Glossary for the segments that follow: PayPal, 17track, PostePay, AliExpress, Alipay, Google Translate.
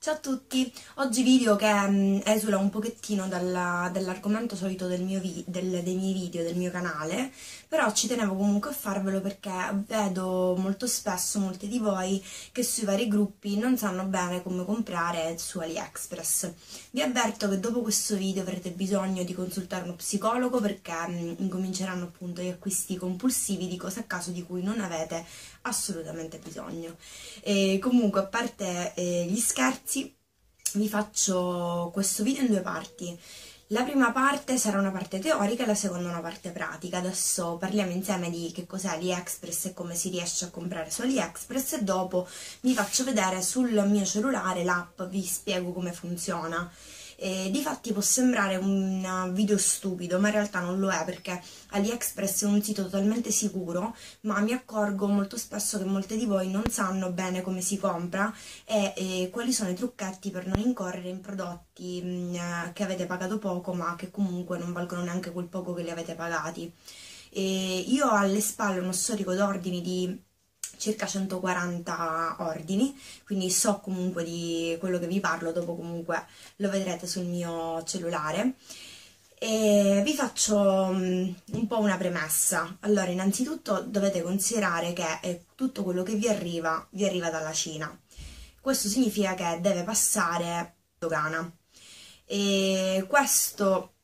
Ciao a tutti, oggi video che esula un pochettino dall'argomento solito dei miei video, del mio canale, però ci tenevo comunque a farvelo perché vedo molto spesso molti di voi che sui vari gruppi non sanno bene come comprare su AliExpress. Vi avverto che dopo questo video avrete bisogno di consultare uno psicologo perché incominceranno appunto gli acquisti compulsivi di cose a caso di cui non avete assolutamente bisogno. E comunque, a parte gli scherzi, vi faccio questo video in due parti. La prima parte sarà una parte teorica e la seconda una parte pratica. Adesso parliamo insieme di che cos'è AliExpress e come si riesce a comprare su AliExpress, e dopo vi faccio vedere sul mio cellulare l'app, vi spiego come funziona. Difatti può sembrare un video stupido, ma in realtà non lo è, perché AliExpress è un sito totalmente sicuro, ma mi accorgo molto spesso che molte di voi non sanno bene come si compra e quali sono i trucchetti per non incorrere in prodotti che avete pagato poco ma che comunque non valgono neanche quel poco che li avete pagati. Io ho alle spalle uno storico d'ordini di circa 140 ordini, quindi so comunque di quello che vi parlo, dopo comunque lo vedrete sul mio cellulare. E vi faccio un po' una premessa. Allora, innanzitutto dovete considerare che tutto quello che vi arriva dalla Cina. Questo significa che deve passare dogana. E questo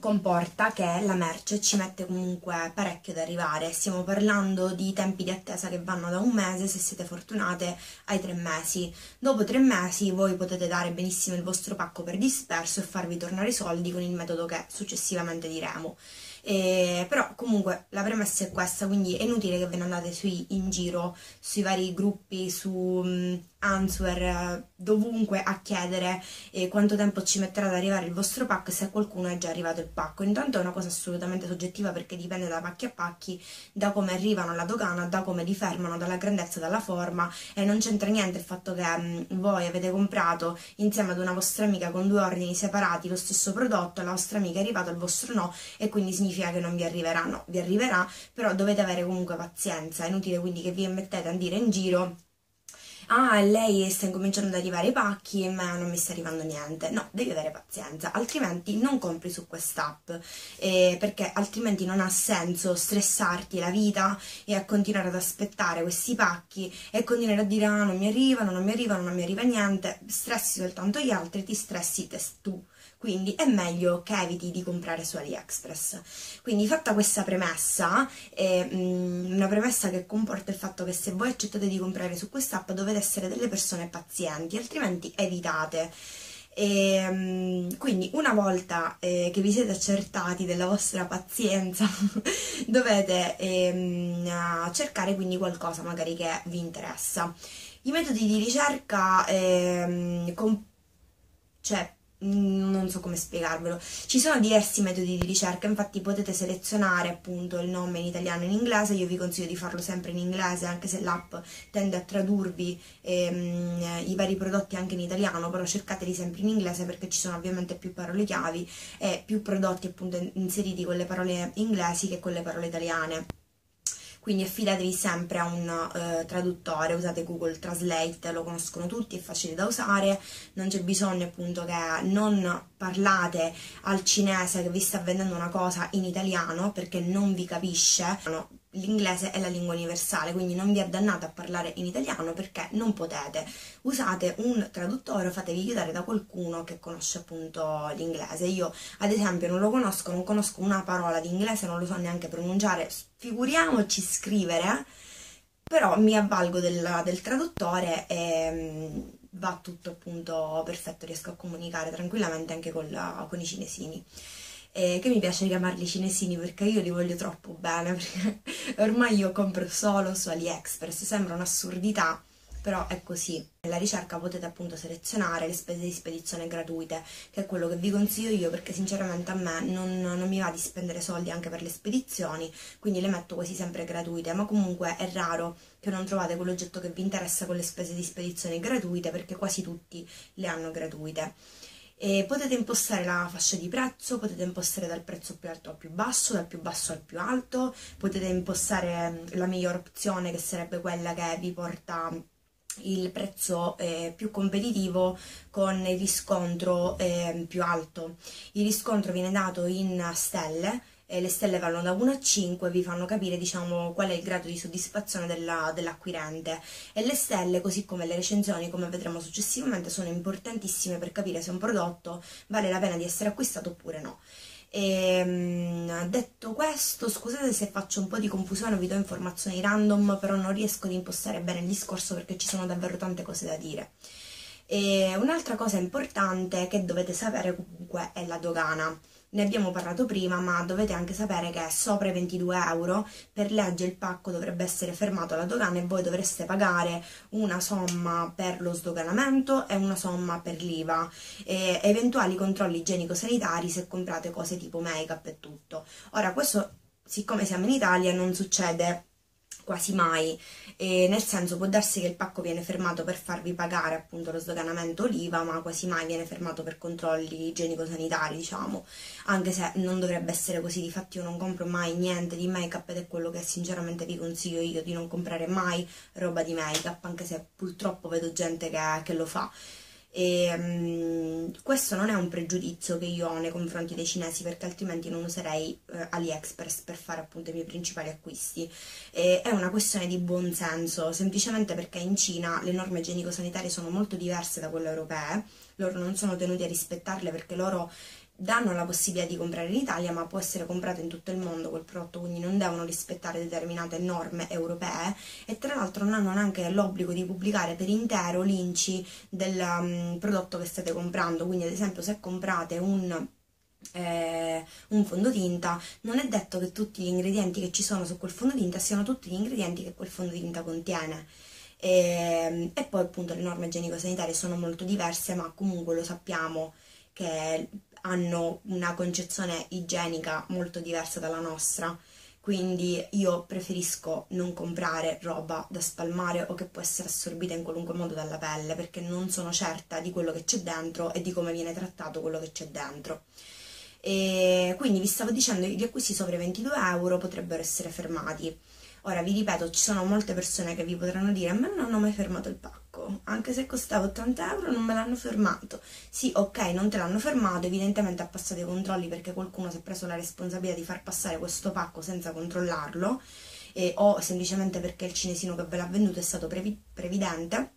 comporta che la merce ci mette comunque parecchio ad arrivare, stiamo parlando di tempi di attesa che vanno da un mese, se siete fortunate, ai 3 mesi. Dopo 3 mesi voi potete dare benissimo il vostro pacco per disperso e farvi tornare i soldi con il metodo che successivamente diremo. Però comunque la premessa è questa, quindi è inutile che ve ne andate in giro sui vari gruppi, su Answer, dovunque, a chiedere quanto tempo ci metterà ad arrivare il vostro pacco, se a qualcuno è già arrivato il pacco. Intanto è una cosa assolutamente soggettiva, perché dipende da pacchi a pacchi, da come arrivano alla dogana, da come li fermano, dalla grandezza, dalla forma, e non c'entra niente il fatto che voi avete comprato insieme ad una vostra amica con 2 ordini separati lo stesso prodotto, la vostra amica è arrivata, il vostro no, e quindi significa che non vi arriverà. No, vi arriverà, però dovete avere comunque pazienza. È inutile quindi che vi mettete a dire in giro: ah, lei sta incominciando ad arrivare i pacchi ma non mi sta arrivando niente. No, devi avere pazienza, altrimenti non compri su quest'app, perché altrimenti non ha senso stressarti la vita e a continuare ad aspettare questi pacchi e continuare a dire: ah, non mi arrivano, non mi arrivano, non mi arriva niente. Stressi soltanto gli altri, ti stressi tu. Quindi è meglio che eviti di comprare su AliExpress. Quindi, fatta questa premessa, una premessa che comporta il fatto che se voi accettate di comprare su quest'app dovete essere delle persone pazienti, altrimenti evitate. Quindi una volta che vi siete accertati della vostra pazienza dovete cercare quindi qualcosa magari che vi interessa. I metodi di ricerca non so come spiegarvelo, ci sono diversi metodi di ricerca, infatti potete selezionare appunto il nome in italiano e in inglese. Io vi consiglio di farlo sempre in inglese, anche se l'app tende a tradurvi i vari prodotti anche in italiano, però cercateli sempre in inglese perché ci sono ovviamente più parole chiavi e più prodotti appunto inseriti con le parole inglesi che con le parole italiane. Quindi affidatevi sempre a un traduttore, usate Google Translate, lo conoscono tutti, è facile da usare, non c'è bisogno appunto che non parlate al cinese che vi sta vendendo una cosa in italiano perché non vi capisce. No, l'inglese è la lingua universale, quindi non vi addannate a parlare in italiano perché non potete. Usate un traduttore o fatevi aiutare da qualcuno che conosce appunto l'inglese. Io ad esempio non lo conosco, non conosco una parola di inglese, non lo so neanche pronunciare, figuriamoci scrivere, però mi avvalgo del traduttore e va tutto appunto perfetto, riesco a comunicare tranquillamente anche con i cinesini. Che mi piace chiamarli cinesini perché io li voglio troppo bene, perché ormai io compro solo su AliExpress, sembra un'assurdità però è così. Nella ricerca potete appunto selezionare le spese di spedizione gratuite, che è quello che vi consiglio io perché sinceramente a me non mi va di spendere soldi anche per le spedizioni, quindi le metto quasi sempre gratuite, ma comunque è raro che non trovate quell'oggetto che vi interessa con le spese di spedizione gratuite perché quasi tutti le hanno gratuite. E potete impostare la fascia di prezzo, potete impostare dal prezzo più alto al più basso, dal più basso al più alto, potete impostare la migliore opzione che sarebbe quella che vi porta il prezzo più competitivo con il riscontro più alto. Il riscontro viene dato in stelle, le stelle vanno da 1 a 5, vi fanno capire, diciamo, qual è il grado di soddisfazione dell'acquirente, e le stelle, così come le recensioni, come vedremo successivamente, sono importantissime per capire se un prodotto vale la pena di essere acquistato oppure no. Detto questo, scusate se faccio un po' di confusione, vi do informazioni random, però non riesco ad impostare bene il discorso perché ci sono davvero tante cose da dire. Un'altra cosa importante che dovete sapere comunque è la dogana. Ne abbiamo parlato prima, ma dovete anche sapere che sopra i 22 € per legge il pacco dovrebbe essere fermato alla dogana e voi dovreste pagare una somma per lo sdoganamento e una somma per l'IVA e eventuali controlli igienico-sanitari se comprate cose tipo make-up e tutto. Ora, questo, siccome siamo in Italia, non succede quasi mai, nel senso, può darsi che il pacco viene fermato per farvi pagare appunto lo sdoganamento o l'IVA, ma quasi mai viene fermato per controlli igienico-sanitari, diciamo, anche se non dovrebbe essere così. Difatti io non compro mai niente di make-up ed è quello che sinceramente vi consiglio io, di non comprare mai roba di make-up, anche se purtroppo vedo gente che lo fa. Questo non è un pregiudizio che io ho nei confronti dei cinesi, perché altrimenti non userei AliExpress per fare appunto i miei principali acquisti. È una questione di buon senso, semplicemente perché in Cina le norme igienico-sanitarie sono molto diverse da quelle europee, loro non sono tenuti a rispettarle perché loro danno la possibilità di comprare in Italia, ma può essere comprato in tutto il mondo quel prodotto, quindi non devono rispettare determinate norme europee, e tra l'altro non hanno neanche l'obbligo di pubblicare per intero l'INCI del prodotto che state comprando. Quindi ad esempio se comprate un fondotinta, non è detto che tutti gli ingredienti che ci sono su quel fondotinta siano tutti gli ingredienti che quel fondotinta contiene. E poi appunto le norme igienico-sanitarie sono molto diverse, ma comunque lo sappiamo che hanno una concezione igienica molto diversa dalla nostra, quindi io preferisco non comprare roba da spalmare o che può essere assorbita in qualunque modo dalla pelle, perché non sono certa di quello che c'è dentro e di come viene trattato quello che c'è dentro. E quindi vi stavo dicendo, gli acquisti sopra i 22 € potrebbero essere fermati. Ora vi ripeto, ci sono molte persone che vi potranno dire: a me non hanno mai fermato il pacco, anche se costava 80 € non me l'hanno fermato. Sì, ok, non te l'hanno fermato, evidentemente ha passato i controlli perché qualcuno si è preso la responsabilità di far passare questo pacco senza controllarlo, o semplicemente perché il cinesino che ve l'ha venduto è stato previdente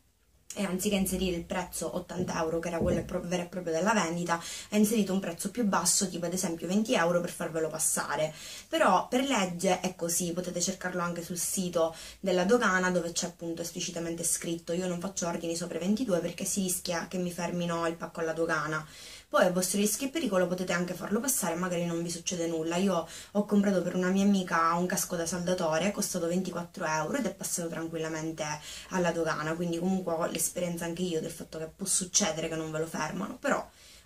e anziché inserire il prezzo 80 € che era quello vero e proprio della vendita, ha inserito un prezzo più basso, tipo ad esempio 20 € per farvelo passare. Però per legge è così, potete cercarlo anche sul sito della dogana dove c'è appunto esplicitamente scritto. Io non faccio ordini sopra 22 perché si rischia che mi fermino il pacco alla dogana. Poi a vostro rischio e pericolo potete anche farlo passare, magari non vi succede nulla. Io ho comprato per una mia amica un casco da saldatore, è costato 24 € ed è passato tranquillamente alla dogana, quindi comunque ho l'esperienza anche io del fatto che può succedere che non ve lo fermano, però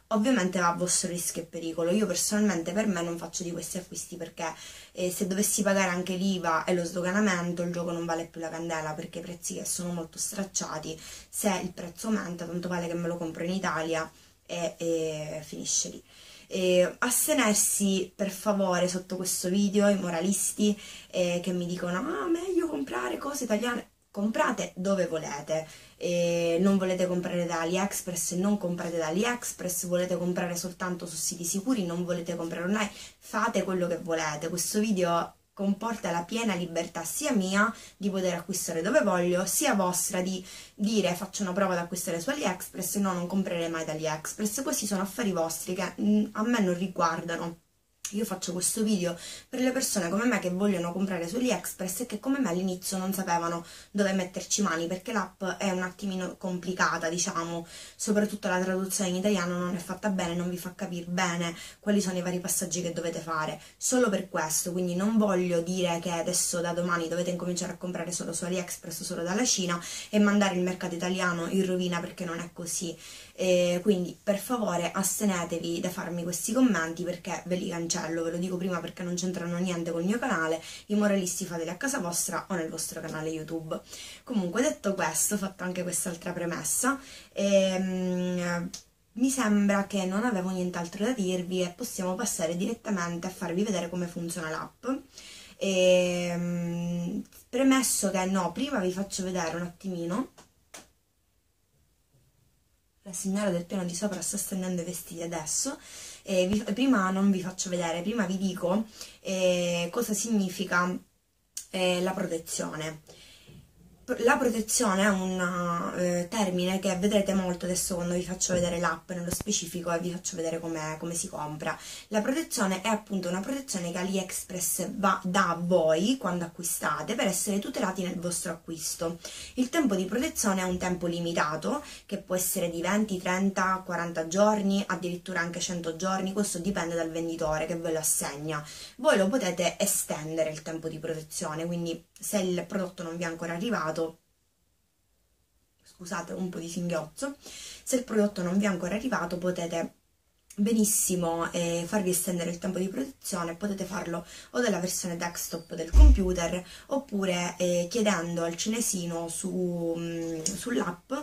ovviamente va a vostro rischio e pericolo. Io personalmente, per me, non faccio di questi acquisti perché se dovessi pagare anche l'IVA e lo sdoganamento il gioco non vale più la candela, perché i prezzi che sono molto stracciati, se il prezzo aumenta tanto vale che me lo compro in Italia e finisce lì. Astenersi per favore sotto questo video, i moralisti che mi dicono: ah, meglio comprare cose italiane. Comprate dove volete, non volete comprare da AliExpress, non comprate da AliExpress, volete comprare soltanto su siti sicuri, non volete comprare online, fate quello che volete. Questo video comporta la piena libertà sia mia di poter acquistare dove voglio, sia vostra di dire: faccio una prova ad acquistare su AliExpress, no, non comprerei mai da AliExpress. Questi sono affari vostri che a me non riguardano. Io faccio questo video per le persone come me che vogliono comprare su AliExpress e che come me all'inizio non sapevano dove metterci mani, perché l'app è un attimino complicata, diciamo, soprattutto la traduzione in italiano non è fatta bene, non vi fa capire bene quali sono i vari passaggi che dovete fare, solo per questo. Quindi non voglio dire che adesso da domani dovete incominciare a comprare solo su AliExpress o solo dalla Cina e mandare il mercato italiano in rovina, perché non è così. Quindi per favore astenetevi da farmi questi commenti perché ve li cancello, ve lo dico prima, perché non c'entrano niente col mio canale. I moralisti fateli a casa vostra o nel vostro canale YouTube. Comunque, detto questo, fatta anche quest'altra premessa, mi sembra che non avevo nient'altro da dirvi e possiamo passare direttamente a farvi vedere come funziona l'app. Premesso che no, prima vi faccio vedere un attimino La signora del piano di sopra sta stendendo i vestiti adesso e prima non vi faccio vedere, prima vi dico cosa significa la protezione. La protezione è un termine che vedrete molto adesso quando vi faccio vedere l'app nello specifico e vi faccio vedere come si compra. La protezione è appunto una protezione che AliExpress dà a voi quando acquistate per essere tutelati nel vostro acquisto. Il tempo di protezione è un tempo limitato che può essere di 20, 30, 40 giorni, addirittura anche 100 giorni, questo dipende dal venditore che ve lo assegna. Voi lo potete estendere il tempo di protezione, quindi se il prodotto non vi è ancora arrivato, scusate un po' di singhiozzo, se il prodotto non vi è ancora arrivato potete benissimo farvi estendere il tempo di protezione, potete farlo o dalla versione desktop del computer oppure chiedendo al cinesino sull'app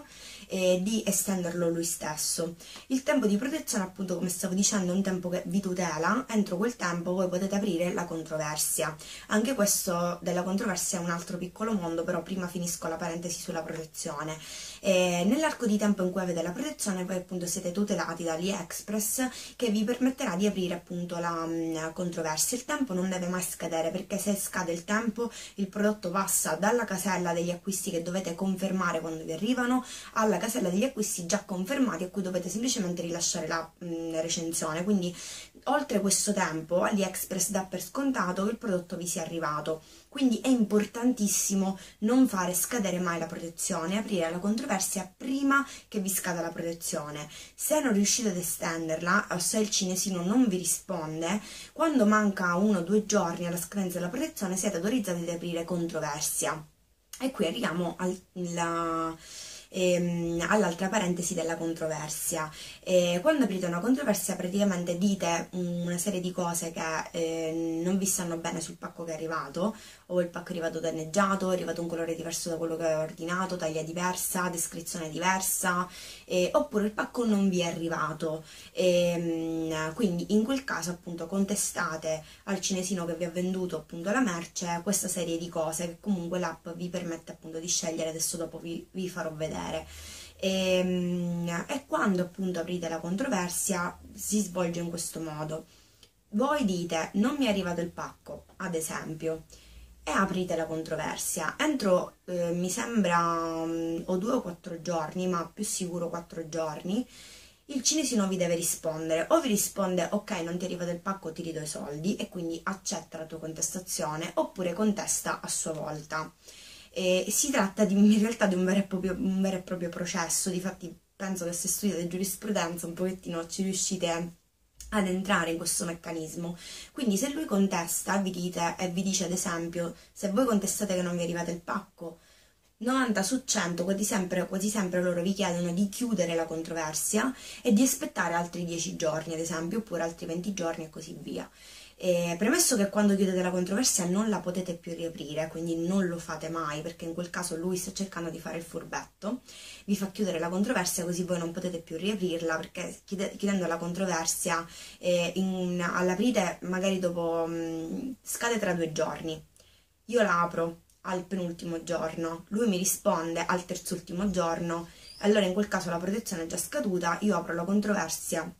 di estenderlo lui stesso. Il tempo di protezione, appunto, come stavo dicendo, è un tempo che vi tutela. Entro quel tempo voi potete aprire la controversia. Anche questo della controversia è un altro piccolo mondo, però prima finisco la parentesi sulla protezione. Nell'arco di tempo in cui avete la protezione voi appunto siete tutelati da AliExpress, che vi permetterà di aprire appunto la controversia. Il tempo non deve mai scadere, perché se scade il tempo il prodotto passa dalla casella degli acquisti che dovete confermare quando vi arrivano alla casella degli acquisti già confermati a cui dovete semplicemente rilasciare la recensione. Quindi oltre questo tempo AliExpress dà per scontato che il prodotto vi sia arrivato, quindi è importantissimo non fare scadere mai la protezione, aprire la controversia prima che vi scada la protezione. Se non riuscite ad estenderla o se il cinesino non vi risponde, quando manca 1 o 2 giorni alla scadenza della protezione siete autorizzati ad aprire controversia. E qui arriviamo all'altra parentesi della controversia. Quando aprite una controversia praticamente dite una serie di cose che non vi stanno bene sul pacco che è arrivato, o il pacco è arrivato danneggiato, è arrivato un colore diverso da quello che ho ordinato, taglia diversa, descrizione diversa, oppure il pacco non vi è arrivato. Quindi in quel caso appunto contestate al cinesino che vi ha venduto appunto la merce questa serie di cose che comunque l'app vi permette appunto di scegliere, adesso dopo vi farò vedere. E quando appunto aprite la controversia si svolge in questo modo: voi dite non mi è arrivato il pacco, ad esempio, e aprite la controversia. Entro mi sembra o 2 o 4 giorni, ma più sicuro 4 giorni, il cinesino vi deve rispondere. O vi risponde ok, non ti arriva del pacco, ti ridò i soldi, e quindi accetta la tua contestazione, oppure contesta a sua volta. Si tratta in realtà di un vero e proprio processo. Difatti penso che se studiate giurisprudenza un pochettino ci riuscite ad entrare in questo meccanismo. Quindi se lui contesta vi dice ad esempio, se voi contestate che non vi arrivate il pacco, 90 su 100 quasi sempre loro vi chiedono di chiudere la controversia e di aspettare altri 10 giorni ad esempio, oppure altri 20 giorni e così via. Premesso che quando chiudete la controversia non la potete più riaprire, quindi non lo fate mai, perché in quel caso lui sta cercando di fare il furbetto, vi fa chiudere la controversia così voi non potete più riaprirla, perché chiudendo la controversia all'aprite magari dopo scade tra 2 giorni, io la apro al penultimo giorno, lui mi risponde al terzultimo giorno, allora in quel caso la protezione è già scaduta, io apro la controversia,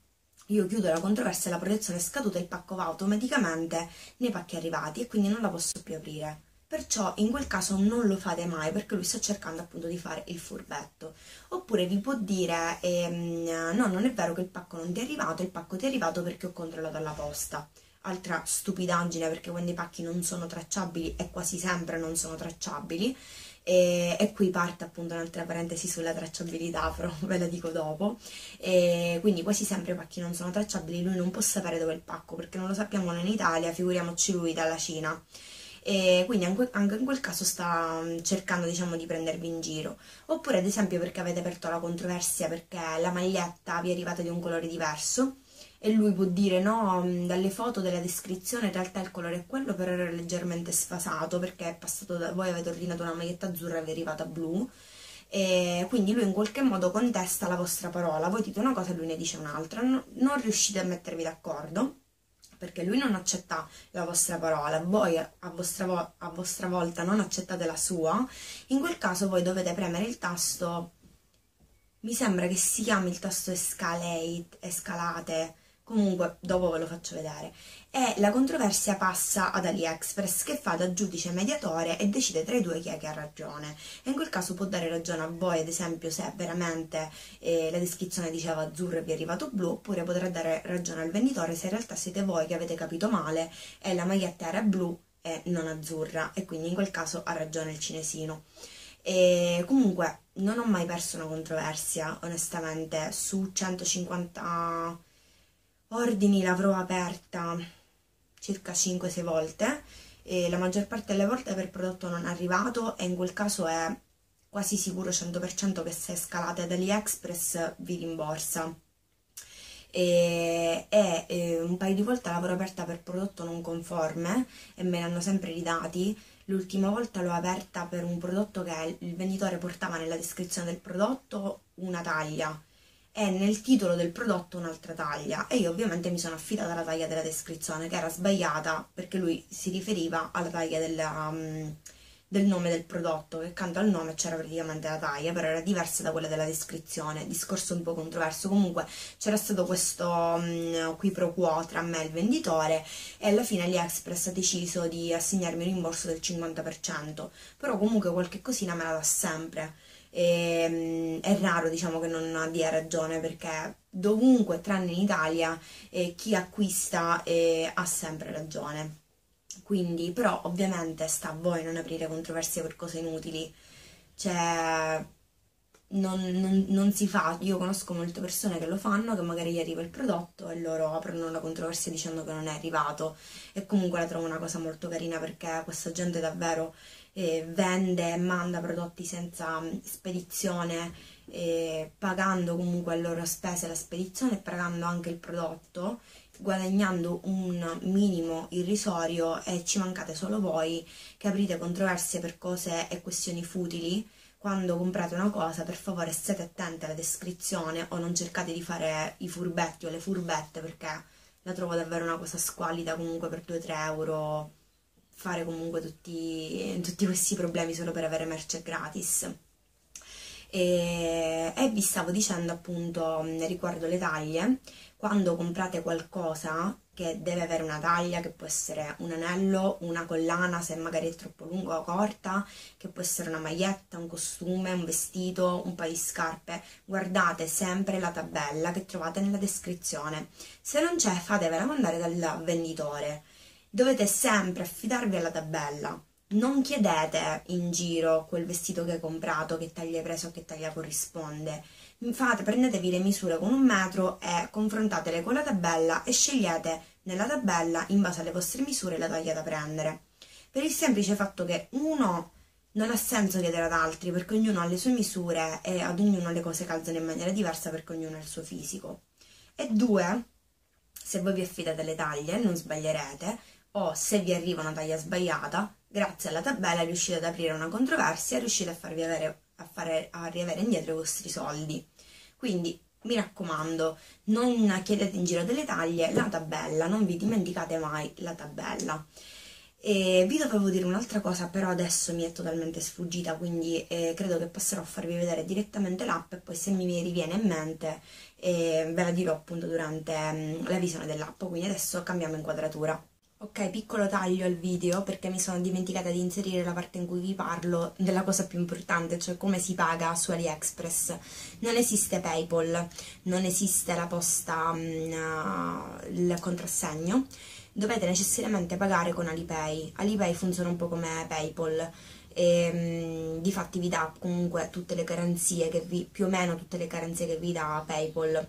io chiudo la controversia, la protezione è scaduta e il pacco va automaticamente nei pacchi arrivati e quindi non la posso più aprire. Perciò in quel caso non lo fate mai, perché lui sta cercando appunto di fare il furbetto. Oppure vi può dire no, non è vero che il pacco non ti è arrivato, il pacco ti è arrivato perché ho controllato alla posta. Altra stupidaggine, perché quando i pacchi non sono tracciabili, e quasi sempre non sono tracciabili, e qui parte appunto un'altra parentesi sulla tracciabilità, però ve la dico dopo, quindi quasi sempre i pacchi non sono tracciabili, lui non può sapere dove è il pacco perché non lo sappiamo noi in Italia, figuriamoci lui dalla Cina. E quindi anche in quel caso sta cercando, diciamo, di prendervi in giro. Oppure ad esempio perché avete aperto la controversia perché la maglietta vi è arrivata di un colore diverso e lui può dire no, dalle foto della descrizione in realtà il colore è quello, però era leggermente sfasato perché è passato da voi, avete ordinato una maglietta azzurra e vi è arrivata blu, e quindi lui in qualche modo contesta la vostra parola, voi dite una cosa e lui ne dice un'altra, non riuscite a mettervi d'accordo perché lui non accetta la vostra parola, voi a vostra volta non accettate la sua. In quel caso voi dovete premere il tasto mi sembra che si chiami il tasto Escalate, Escalate, comunque dopo ve lo faccio vedere. E la controversia passa ad AliExpress, che fa da giudice mediatore e decide tra i due chi è che ha ragione, e in quel caso può dare ragione a voi, ad esempio se veramente la descrizione diceva azzurro e vi è arrivato blu, oppure potrà dare ragione al venditore se in realtà siete voi che avete capito male e la maglietta era blu e non azzurra, e quindi in quel caso ha ragione il cinesino. E comunque non ho mai perso una controversia, onestamente, su 150 ordini l'avrò aperta circa 5-6 volte, e la maggior parte delle volte per prodotto non arrivato, e in quel caso è quasi sicuro 100% che se scalate ad AliExpress vi rimborsa. E un paio di volte l'avrò aperta per prodotto non conforme e me l'hanno sempre ridati. L'ultima volta l'ho aperta per un prodotto che il venditore portava nella descrizione del prodotto una taglia e nel titolo del prodotto un'altra taglia, e io ovviamente mi sono affidata alla taglia della descrizione, che era sbagliata perché lui si riferiva alla taglia del nome del prodotto, che accanto al nome c'era praticamente la taglia, però era diversa da quella della descrizione. Discorso un po' controverso, comunque c'era stato questo qui pro quo tra me e il venditore, e alla fine AliExpress ha deciso di assegnarmi un rimborso del 50%, però comunque qualche cosina me la dà sempre, e è raro, diciamo, che non dia ragione, perché dovunque tranne in Italia chi acquista ha sempre ragione. Quindi, però, ovviamente sta a voi non aprire controversie per cose inutili, cioè non si fa. Io conosco molte persone che lo fanno, che magari gli arriva il prodotto e loro aprono la controversia dicendo che non è arrivato, e comunque la trovo una cosa molto carina, perché questa gente davvero vende e manda prodotti senza spedizione, pagando comunque a loro spese la spedizione e pagando anche il prodotto, guadagnando un minimo irrisorio, e ci mancate solo voi che aprite controversie per cose e questioni futili. Quando comprate una cosa, per favore state attenti alla descrizione, o non cercate di fare i furbetti o le furbette, perché la trovo davvero una cosa squallida. Comunque per 2-3 euro fare comunque tutti questi problemi solo per avere merce gratis. E vi stavo dicendo appunto riguardo le taglie, quando comprate qualcosa che deve avere una taglia, che può essere un anello, una collana se magari è troppo lunga o corta, che può essere una maglietta, un costume, un vestito, un paio di scarpe, guardate sempre la tabella che trovate nella descrizione. Se non c'è, fatevela mandare dal venditore, dovete sempre affidarvi alla tabella. Non chiedete in giro quel vestito che hai comprato, che taglia hai preso, che taglia corrisponde. Infatti, prendetevi le misure con un metro e confrontatele con la tabella, e scegliete nella tabella, in base alle vostre misure, la taglia da prendere. Per il semplice fatto che uno non ha senso chiedere ad altri, perché ognuno ha le sue misure e ad ognuno le cose calzano in maniera diversa, perché ognuno ha il suo fisico. E due, se voi vi affidate alle taglie non sbaglierete, o se vi arriva una taglia sbagliata, grazie alla tabella riuscite ad aprire una controversia e riuscite a riavere indietro i vostri soldi. Quindi mi raccomando, non chiedete in giro delle taglie, la tabella, non vi dimenticate mai la tabella. E vi dovevo dire un'altra cosa, però adesso mi è totalmente sfuggita, quindi credo che passerò a farvi vedere direttamente l'app, e poi se mi riviene in mente ve la dirò appunto durante la visione dell'app. Quindi adesso cambiamo inquadratura. Ok, piccolo taglio al video perché mi sono dimenticata di inserire la parte in cui vi parlo della cosa più importante, cioè come si paga su AliExpress. Non esiste PayPal, non esiste la posta, il contrassegno, dovete necessariamente pagare con Alipay. Alipay funziona un po' come PayPal, e difatti vi dà comunque tutte le garanzie che vi dà PayPal,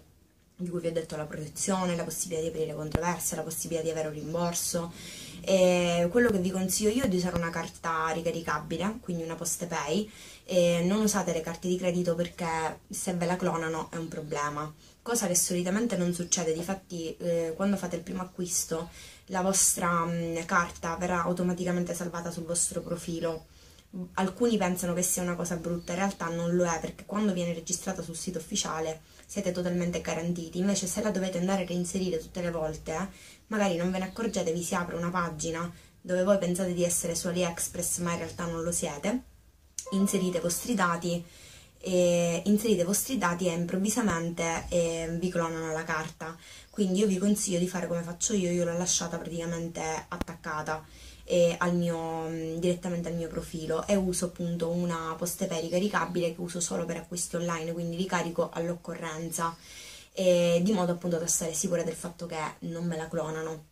di cui vi ho detto la protezione, la possibilità di aprire controversie, la possibilità di avere un rimborso. E quello che vi consiglio io è di usare una carta ricaricabile, quindi una PostePay, e non usate le carte di credito, perché se ve la clonano è un problema, cosa che solitamente non succede. Difatti quando fate il primo acquisto la vostra carta verrà automaticamente salvata sul vostro profilo. Alcuni pensano che sia una cosa brutta, in realtà non lo è, perché quando viene registrata sul sito ufficiale siete totalmente garantiti. Invece se la dovete andare a reinserire tutte le volte, magari non ve ne accorgete, vi si apre una pagina dove voi pensate di essere su AliExpress ma in realtà non lo siete, inserite i vostri dati inserite i vostri dati e improvvisamente vi clonano la carta. Quindi io vi consiglio di fare come faccio io l'ho lasciata praticamente attaccata direttamente al mio profilo, e uso appunto una post-pay ricaricabile che uso solo per acquisti online, quindi ricarico all'occorrenza, di modo appunto da stare sicura del fatto che non me la clonano.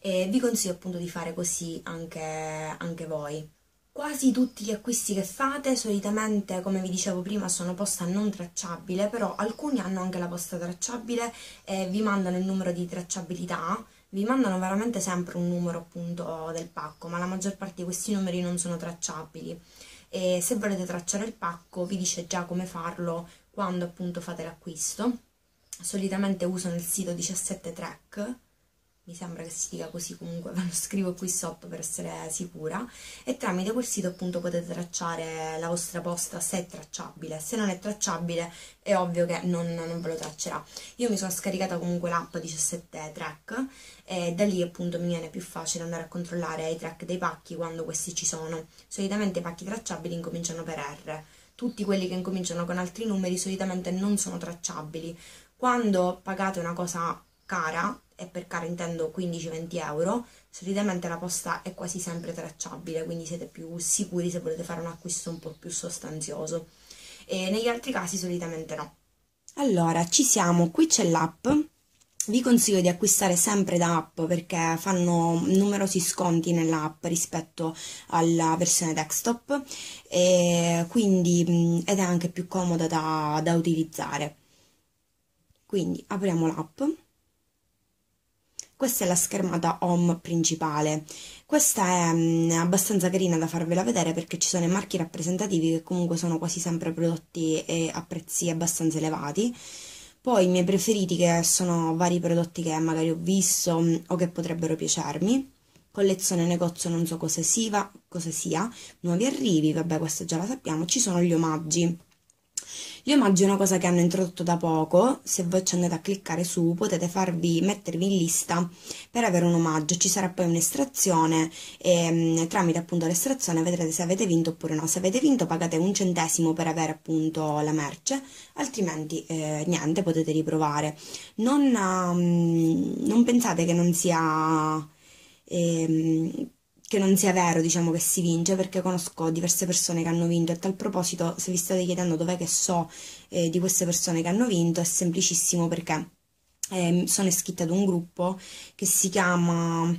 E vi consiglio appunto di fare così anche voi. Quasi tutti gli acquisti che fate solitamente, come vi dicevo prima, sono posta non tracciabile, però alcuni hanno anche la posta tracciabile e vi mandano il numero di tracciabilità, vi mandano veramente sempre un numero appunto del pacco, ma la maggior parte di questi numeri non sono tracciabili. E se volete tracciare il pacco vi dice già come farlo quando appunto fate l'acquisto. Solitamente usano il sito 17track, mi sembra che si dica così, comunque ve lo scrivo qui sotto per essere sicura, e tramite quel sito appunto potete tracciare la vostra posta se è tracciabile. Se non è tracciabile è ovvio che non ve lo traccerà. Io mi sono scaricata comunque l'app 17track e da lì appunto mi viene più facile andare a controllare i track dei pacchi quando questi ci sono. Solitamente i pacchi tracciabili incominciano per R, tutti quelli che incominciano con altri numeri solitamente non sono tracciabili. Quando pagate una cosa cara, e per cara intendo 15-20 euro, solitamente la posta è quasi sempre tracciabile, quindi siete più sicuri se volete fare un acquisto un po' più sostanzioso, e negli altri casi solitamente no. Allora, ci siamo, qui c'è l'app. Vi consiglio di acquistare sempre da app perché fanno numerosi sconti nell'app rispetto alla versione desktop, e quindi ed è anche più comoda da utilizzare. Quindi apriamo l'app. Questa è la schermata home principale. Questa è abbastanza carina da farvela vedere perché ci sono i marchi rappresentativi che comunque sono quasi sempre prodotti a prezzi abbastanza elevati. Poi i miei preferiti, che sono vari prodotti che magari ho visto o che potrebbero piacermi. Collezione negozio, non so cosa sia. Nuovi arrivi, vabbè questa già la sappiamo. Ci sono gli omaggi. Gli omaggi è una cosa che hanno introdotto da poco. Se voi ci andate a cliccare su potete mettervi in lista per avere un omaggio, ci sarà poi un'estrazione e tramite appunto l'estrazione vedrete se avete vinto oppure no. Se avete vinto pagate 1 centesimo per avere appunto la merce, altrimenti niente, potete riprovare. Non pensate che non sia vero, diciamo, che si vince, perché conosco diverse persone che hanno vinto. A tal proposito, se vi state chiedendo dov'è che so di queste persone che hanno vinto, è semplicissimo perché sono iscritta ad un gruppo che si chiama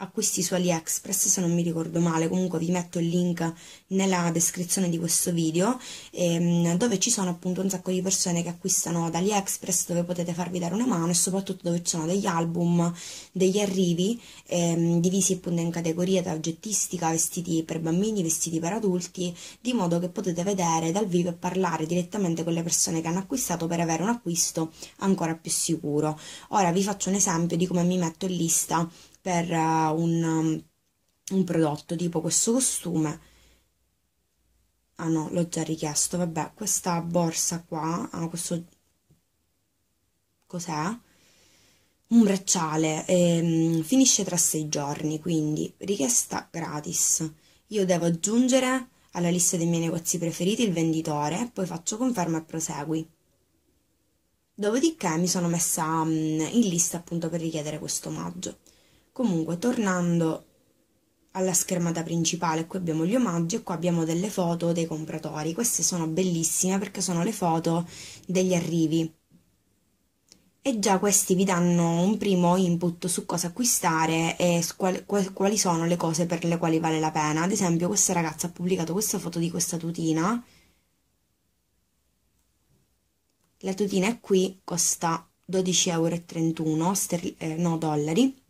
Acquisti su AliExpress, se non mi ricordo male. Comunque vi metto il link nella descrizione di questo video, dove ci sono appunto un sacco di persone che acquistano da AliExpress, dove potete farvi dare una mano e soprattutto dove ci sono degli album, degli arrivi divisi appunto in categorie da oggettistica, vestiti per bambini, vestiti per adulti, di modo che potete vedere dal vivo e parlare direttamente con le persone che hanno acquistato per avere un acquisto ancora più sicuro. Ora vi faccio un esempio di come mi metto in lista per un prodotto, tipo questo costume. Ah no, l'ho già richiesto, vabbè. Questa borsa qua, questo cos'è? Un bracciale, finisce tra 6 giorni, quindi richiesta gratis. Io devo aggiungere alla lista dei miei negozi preferiti il venditore, poi faccio conferma e prosegui. Dopodiché mi sono messa in lista appunto per richiedere questo omaggio. Comunque, tornando alla schermata principale, qui abbiamo gli omaggi e qua abbiamo delle foto dei compratori. Queste sono bellissime perché sono le foto degli arrivi. E già questi vi danno un primo input su cosa acquistare e quali sono le cose per le quali vale la pena. Ad esempio, questa ragazza ha pubblicato questa foto di questa tutina. La tutina è qui, costa 12,31 euro, no, dollari.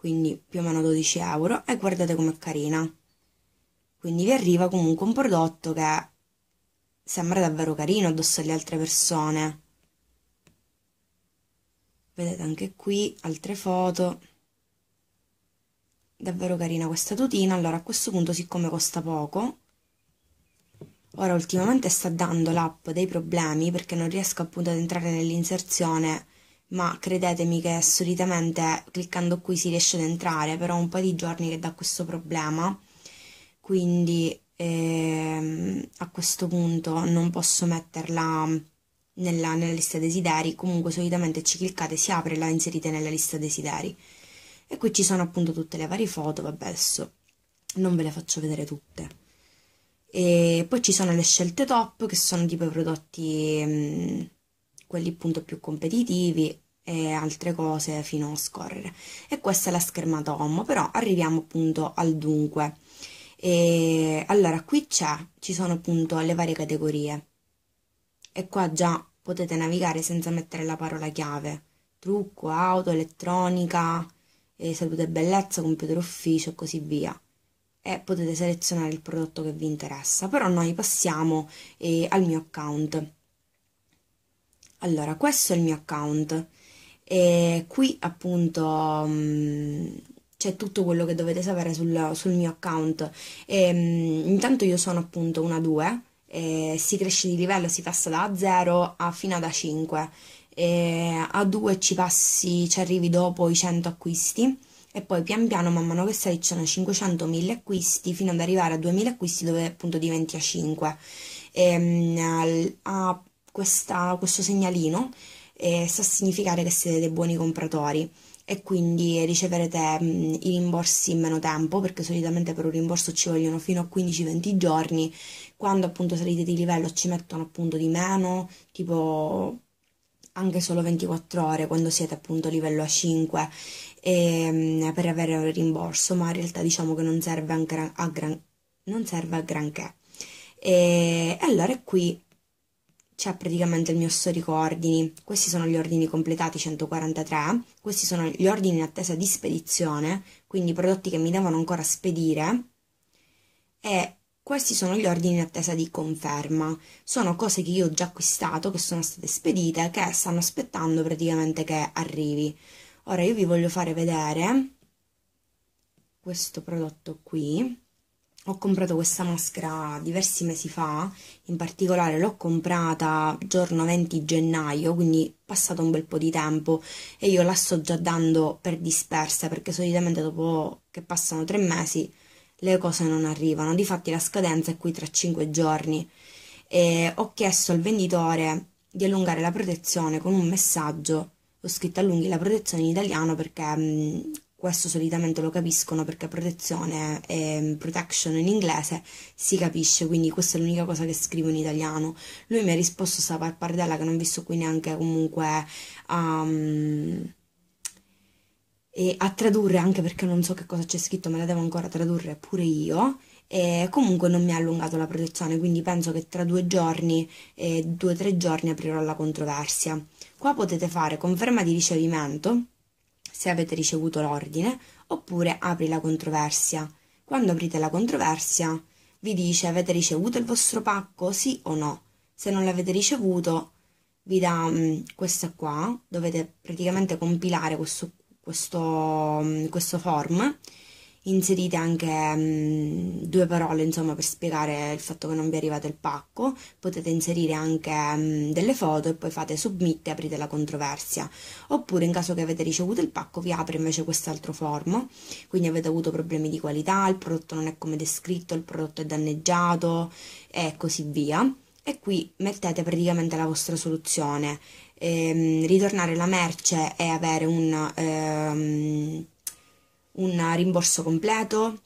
Quindi più o meno 12 euro, e guardate com'è carina. Quindi vi arriva comunque un prodotto che sembra davvero carino addosso alle altre persone. Vedete anche qui altre foto. Davvero carina questa tutina. Allora a questo punto, siccome costa poco, ora ultimamente sta dando l'app dei problemi perché non riesco appunto ad entrare nell'inserzione. Ma credetemi che solitamente cliccando qui si riesce ad entrare, però un paio di giorni che dà questo problema, quindi a questo punto non posso metterla nella lista desideri. Comunque solitamente ci cliccate, si apre e la inserite nella lista desideri, e qui ci sono appunto tutte le varie foto. Vabbè, adesso non ve le faccio vedere tutte. E poi ci sono le scelte top, che sono tipo i prodotti quelli appunto più competitivi e altre cose fino a scorrere. E questa è la schermata home, però arriviamo appunto al dunque. E allora qui ci sono appunto le varie categorie, e qua già potete navigare senza mettere la parola chiave: trucco, auto, elettronica, salute e bellezza, computer, ufficio e così via, e potete selezionare il prodotto che vi interessa. Però noi passiamo al mio account. Allora, questo è il mio account, e qui appunto c'è tutto quello che dovete sapere sul mio account. E intanto io sono appunto una 2, si cresce di livello, si passa da 0 fino ad A5, e a 2 ci arrivi dopo i 100 acquisti, e poi pian piano, man mano che stai, ci sono 500-1000 acquisti, fino ad arrivare a 2000 acquisti, dove appunto diventi A5. E a questo segnalino sta a significare che siete dei buoni compratori, e quindi riceverete i rimborsi in meno tempo, perché solitamente per un rimborso ci vogliono fino a 15-20 giorni. Quando appunto salite di livello ci mettono appunto di meno, tipo anche solo 24 ore quando siete appunto a livello A5 per avere un rimborso, ma in realtà diciamo che non serve a granché. E allora qui c'è praticamente il mio storico ordini. Questi sono gli ordini completati, 143, questi sono gli ordini in attesa di spedizione, quindi prodotti che mi devono ancora spedire, e questi sono gli ordini in attesa di conferma. Sono cose che io ho già acquistato, che sono state spedite, che stanno aspettando praticamente che arrivi. Ora io vi voglio fare vedere questo prodotto qui. Ho comprato questa maschera diversi mesi fa, in particolare l'ho comprata giorno 20 gennaio, quindi è passato un bel po' di tempo, e io la sto già dando per dispersa, perché solitamente dopo che passano 3 mesi le cose non arrivano. Difatti la scadenza è qui tra 5 giorni, e ho chiesto al venditore di allungare la protezione con un messaggio. Ho scritto allunghi la protezione in italiano, perché questo solitamente lo capiscono, perché protezione e protection in inglese si capisce, quindi questa è l'unica cosa che scrivo in italiano. Lui mi ha risposto sta pappardella che non vi sto qui neanche comunque a tradurre, anche perché non so che cosa c'è scritto, me la devo ancora tradurre pure io. E comunque non mi ha allungato la protezione, quindi penso che tra 2 giorni, 2 o 3 giorni, aprirò la controversia. Qua potete fare conferma di ricevimento, se avete ricevuto l'ordine, oppure apri la controversia. Quando aprite la controversia vi dice: avete ricevuto il vostro pacco, sì o no? Se non l'avete ricevuto vi dà questa qua, dovete praticamente compilare questo form, inserite anche 2 parole insomma per spiegare il fatto che non vi è arrivato il pacco. Potete inserire anche delle foto, e poi fate submit e aprite la controversia. Oppure, in caso che avete ricevuto il pacco, vi apre invece quest'altro form: quindi avete avuto problemi di qualità, il prodotto non è come descritto, il prodotto è danneggiato e così via. E qui mettete praticamente la vostra soluzione: ritornare la merce e avere un rimborso completo,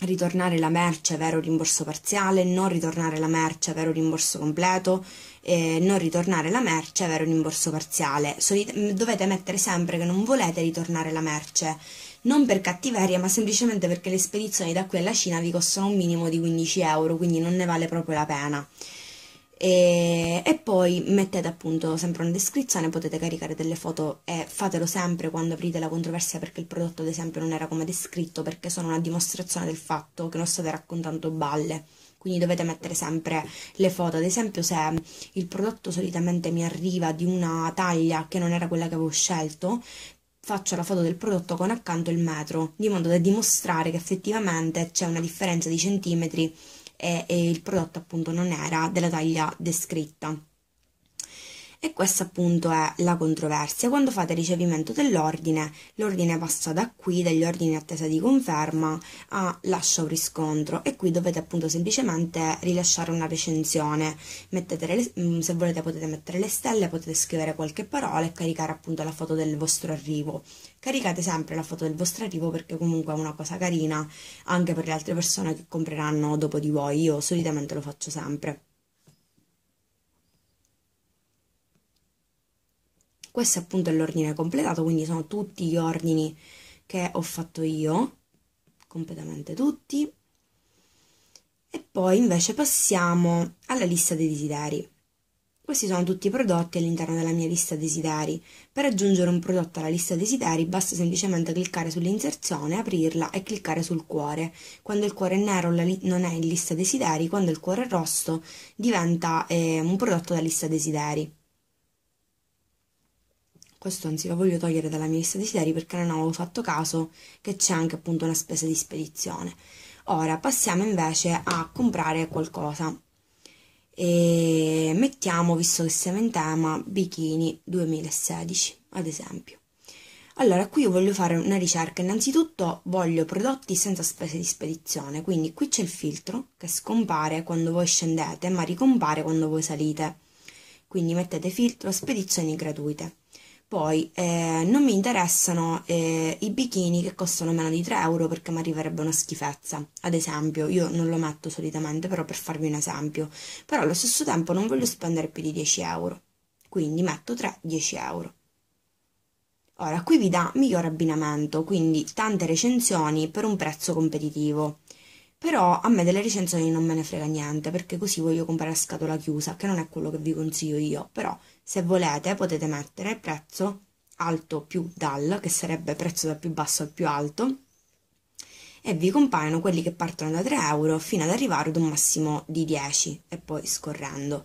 ritornare la merce avere un rimborso parziale, non ritornare la merce avere un rimborso completo, non ritornare la merce avere un rimborso parziale. Dovete mettere sempre che non volete ritornare la merce, non per cattiveria, ma semplicemente perché le spedizioni da qui alla Cina vi costano un minimo di 15 euro, quindi non ne vale proprio la pena. E poi mettete appunto sempre una descrizione, potete caricare delle foto, e fatelo sempre quando aprite la controversia, perché il prodotto ad esempio non era come descritto, perché sono una dimostrazione del fatto che non state raccontando balle. Quindi dovete mettere sempre le foto. Ad esempio, se il prodotto solitamente mi arriva di una taglia che non era quella che avevo scelto, faccio la foto del prodotto con accanto il metro, di modo da dimostrare che effettivamente c'è una differenza di centimetri e il prodotto appunto non era della taglia descritta. E questa appunto è la controversia. Quando fate ricevimento dell'ordine, l'ordine passa da qui, dagli ordini in attesa di conferma, a lascia un riscontro, e qui dovete appunto semplicemente rilasciare una recensione. Se volete potete mettere le stelle, potete scrivere qualche parola e caricare appunto la foto del vostro arrivo. Caricate sempre la foto del vostro arrivo perché comunque è una cosa carina anche per le altre persone che compreranno dopo di voi. Io solitamente lo faccio sempre. Questo appunto è l'ordine completato, quindi sono tutti gli ordini che ho fatto io, completamente tutti. E poi invece passiamo alla lista dei desideri. Questi sono tutti i prodotti all'interno della mia lista desideri. Per aggiungere un prodotto alla lista desideri basta semplicemente cliccare sull'inserzione, aprirla e cliccare sul cuore. Quando il cuore è nero non è in lista desideri, quando il cuore è rosso diventa un prodotto da lista desideri. Questo anzi lo voglio togliere dalla mia lista desideri perché non avevo fatto caso che c'è anche appunto una spesa di spedizione. Ora passiamo invece a comprare qualcosa. E mettiamo, visto che siamo in tema, bikini 2016 ad esempio. Allora qui io voglio fare una ricerca, innanzitutto voglio prodotti senza spese di spedizione, quindi qui c'è il filtro che scompare quando voi scendete ma ricompare quando voi salite, quindi mettete filtro spedizioni gratuite. Poi non mi interessano i bikini che costano meno di 3 € perché mi arriverebbe una schifezza, ad esempio. Io non lo metto solitamente, però per farvi un esempio, però allo stesso tempo non voglio spendere più di 10 €, quindi metto 3 10 €. Ora qui vi dà miglior abbinamento, quindi tante recensioni per un prezzo competitivo, però a me delle recensioni non me ne frega niente perché così voglio comprare a scatola chiusa, che non è quello che vi consiglio io. Però se volete potete mettere prezzo alto più dal, che sarebbe prezzo da più basso al più alto, e vi compaiono quelli che partono da 3 € fino ad arrivare ad un massimo di 10 e poi scorrendo.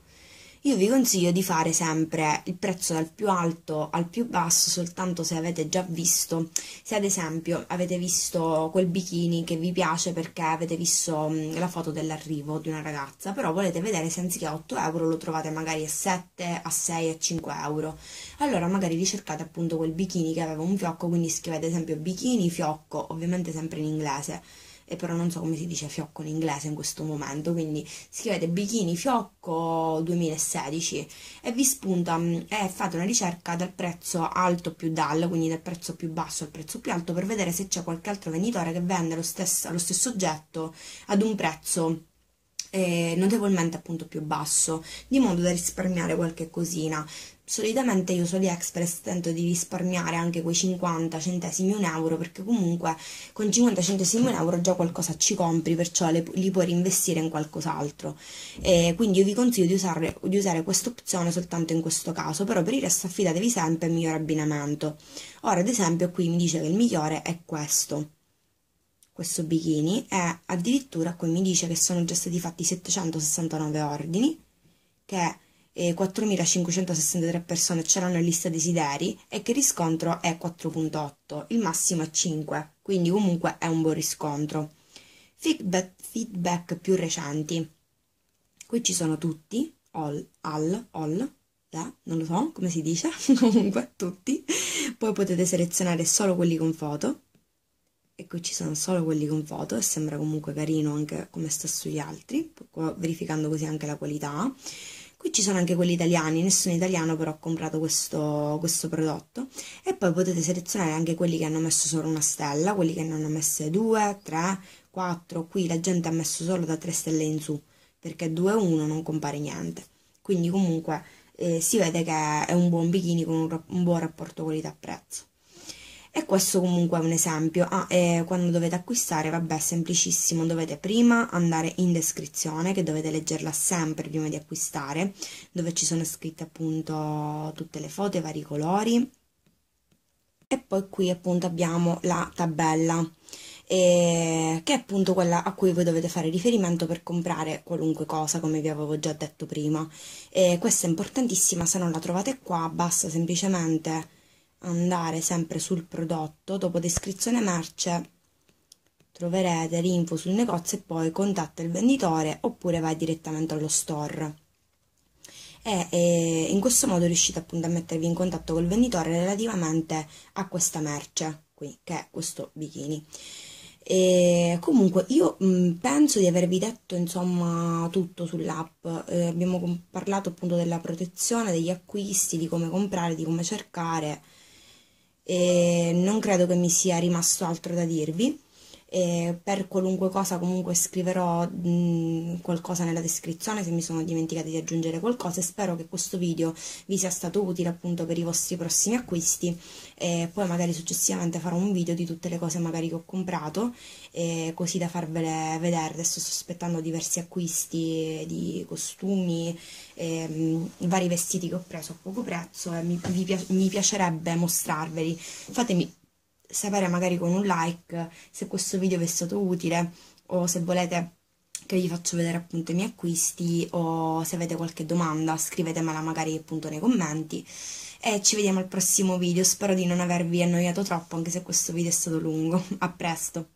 Io vi consiglio di fare sempre il prezzo dal più alto al più basso soltanto se avete già visto, se ad esempio avete visto quel bikini che vi piace perché avete visto la foto dell'arrivo di una ragazza, però volete vedere se anziché a 8 € lo trovate magari a 7, a 6, a 5 €. Allora magari ricercate appunto quel bikini che aveva un fiocco, quindi scrivete ad esempio bikini fiocco, ovviamente sempre in inglese, e però non so come si dice fiocco in inglese in questo momento, quindi scrivete bikini fiocco 2016 e vi spunta e fate una ricerca dal prezzo alto più dal, quindi dal prezzo più basso al prezzo più alto, per vedere se c'è qualche altro venditore che vende lo stesso oggetto ad un prezzo notevolmente appunto più basso, di modo da risparmiare qualche cosina. Solitamente io su AliExpress tento di risparmiare anche quei 50 centesimi 1 € perché comunque con 50 centesimi 1 € già qualcosa ci compri, perciò li puoi reinvestire in qualcos'altro. Quindi io vi consiglio di usare questa opzione soltanto in questo caso, però per il resto affidatevi sempre al miglior abbinamento. Ora ad esempio qui mi dice che il migliore è questo bikini, e addirittura qui mi dice che sono già stati fatti 769 ordini, che 4.563 persone c'erano in lista desideri e che il riscontro è 4.8, il massimo è 5, quindi comunque è un buon riscontro. Feedback più recenti, qui ci sono tutti, non lo so come si dice, comunque tutti. Poi potete selezionare solo quelli con foto, e qui ci sono solo quelli con foto, e sembra comunque carino anche come sta sugli altri, verificando così anche la qualità. Qui ci sono anche quelli italiani, nessun italiano però ha comprato questo prodotto. E poi potete selezionare anche quelli che hanno messo solo una stella, quelli che ne hanno messe 2, 3, 4, qui la gente ha messo solo da 3 stelle in su, perché 2 o 1 non compare niente. Quindi comunque si vede che è un buon bikini con un buon rapporto qualità-prezzo. E questo comunque è un esempio. Quando dovete acquistare, vabbè, semplicissimo, dovete prima andare in descrizione, che dovete leggerla sempre prima di acquistare, dove ci sono scritte appunto tutte le foto, i vari colori. E poi qui appunto abbiamo la tabella, che è appunto quella a cui voi dovete fare riferimento per comprare qualunque cosa, come vi avevo già detto prima. Questa è importantissima, se non la trovate qua basta semplicemente andare sempre sul prodotto, dopo descrizione merce troverete l'info sul negozio e poi contatta il venditore oppure vai direttamente allo store. e in questo modo riuscite appunto a mettervi in contatto col venditore relativamente a questa merce qui, che è questo bikini. E comunque io penso di avervi detto insomma tutto sull'app, abbiamo parlato appunto della protezione, degli acquisti, di come comprare, di come cercare, e non credo che mi sia rimasto altro da dirvi. E per qualunque cosa comunque scriverò qualcosa nella descrizione se mi sono dimenticata di aggiungere qualcosa, e spero che questo video vi sia stato utile appunto per i vostri prossimi acquisti, e poi magari successivamente farò un video di tutte le cose magari che ho comprato, così da farvele vedere. Adesso sto aspettando diversi acquisti di costumi, vari vestiti che ho preso a poco prezzo, e mi piacerebbe mostrarveli. Fatemi sapere magari con un like se questo video vi è stato utile, o se volete che vi faccio vedere appunto i miei acquisti, o se avete qualche domanda scrivetemela magari appunto nei commenti, e ci vediamo al prossimo video. Spero di non avervi annoiato troppo, anche se questo video è stato lungo. A presto!